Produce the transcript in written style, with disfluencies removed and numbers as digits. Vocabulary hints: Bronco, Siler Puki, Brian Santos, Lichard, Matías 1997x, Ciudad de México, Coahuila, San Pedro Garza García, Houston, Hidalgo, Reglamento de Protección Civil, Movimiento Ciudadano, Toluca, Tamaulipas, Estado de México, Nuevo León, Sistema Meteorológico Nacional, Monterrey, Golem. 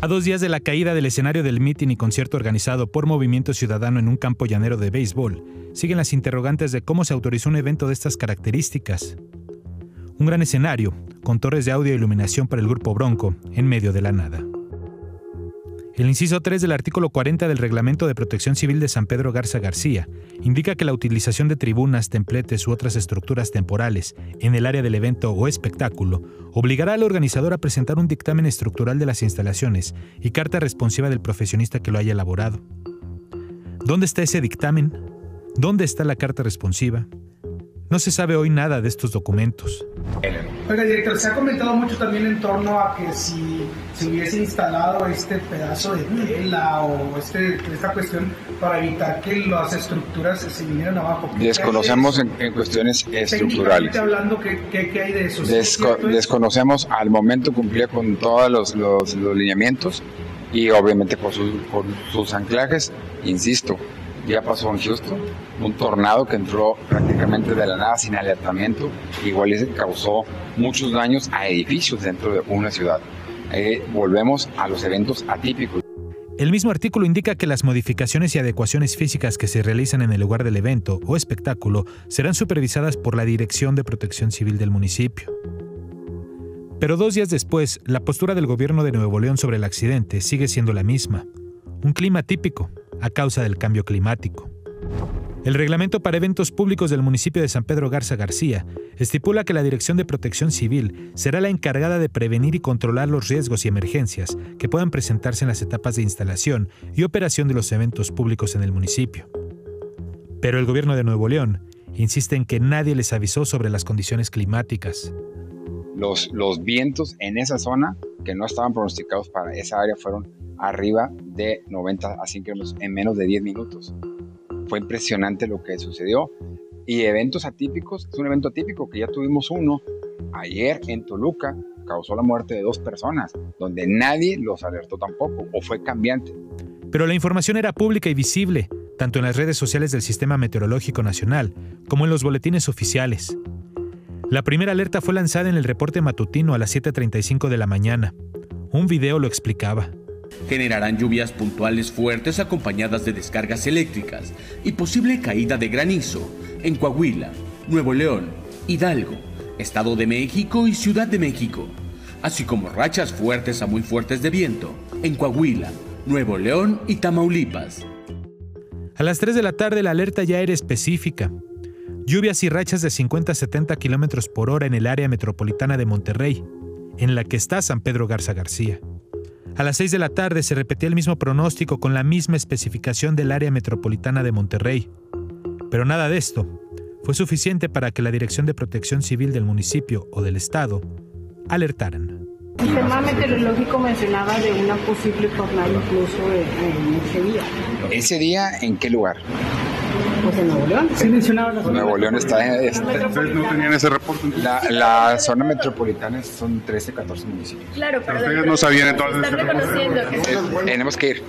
A 2 días de la caída del escenario del mitin y concierto organizado por Movimiento Ciudadano en un campo llanero de béisbol, siguen las interrogantes de cómo se autorizó un evento de estas características. Un gran escenario, con torres de audio e iluminación para el grupo Bronco, en medio de la nada. El inciso 3 del artículo 40 del Reglamento de Protección Civil de San Pedro Garza García indica que la utilización de tribunas, templetes u otras estructuras temporales en el área del evento o espectáculo obligará al organizador a presentar un dictamen estructural de las instalaciones y carta responsiva del profesionista que lo haya elaborado. ¿Dónde está ese dictamen? ¿Dónde está la carta responsiva? No se sabe hoy nada de estos documentos. Oiga, director, se ha comentado mucho también en torno a que si se hubiese instalado este pedazo de tela o esta cuestión para evitar que las estructuras se vinieran abajo. Desconocemos en cuestiones estructurales. Hablando, ¿qué hay de eso? Desconocemos, al momento cumplía con todos los lineamientos y obviamente por sus anclajes, insisto. Ya pasó en Houston, un tornado que entró prácticamente de la nada sin alertamiento, igual y causó muchos daños a edificios dentro de una ciudad. Volvemos a los eventos atípicos. El mismo artículo indica que las modificaciones y adecuaciones físicas que se realizan en el lugar del evento o espectáculo serán supervisadas por la Dirección de Protección Civil del municipio. Pero 2 días después, la postura del gobierno de Nuevo León sobre el accidente sigue siendo la misma. Un clima atípico a causa del cambio climático. El reglamento para eventos públicos del municipio de San Pedro Garza García estipula que la Dirección de Protección Civil será la encargada de prevenir y controlar los riesgos y emergencias que puedan presentarse en las etapas de instalación y operación de los eventos públicos en el municipio. Pero el gobierno de Nuevo León insiste en que nadie les avisó sobre las condiciones climáticas. Los vientos en esa zona que no estaban pronosticados para esa área fueron arriba de 90 a 100 kilómetros en menos de 10 minutos. Fue impresionante lo que sucedió. Y eventos atípicos, es un evento atípico que ya tuvimos uno ayer en Toluca, causó la muerte de 2 personas, donde nadie los alertó tampoco, o fue cambiante. Pero la información era pública y visible, tanto en las redes sociales del Sistema Meteorológico Nacional como en los boletines oficiales. La primera alerta fue lanzada en el reporte matutino a las 7:35 de la mañana. Un video lo explicaba. Generarán lluvias puntuales fuertes acompañadas de descargas eléctricas y posible caída de granizo en Coahuila, Nuevo León, Hidalgo, Estado de México y Ciudad de México, así como rachas fuertes a muy fuertes de viento en Coahuila, Nuevo León y Tamaulipas. A las 3 de la tarde la alerta ya era específica. Lluvias y rachas de 50 a 70 kilómetros por hora en el área metropolitana de Monterrey, en la que está San Pedro Garza García. A las 6 de la tarde se repetía el mismo pronóstico con la misma especificación del área metropolitana de Monterrey. Pero nada de esto fue suficiente para que la Dirección de Protección Civil del municipio o del estado alertaran. El sistema meteorológico mencionaba de una posible tornada incluso en ese día. ¿Ese día en qué lugar? Pues en Nuevo León. Sí mencionaba la zona. Nuevo León está en... ¿Ustedes no tenían ese reporte? La zona metropolitana son 13, 14 municipios. Claro, pero ustedes no sabían entonces. Tenemos que ir.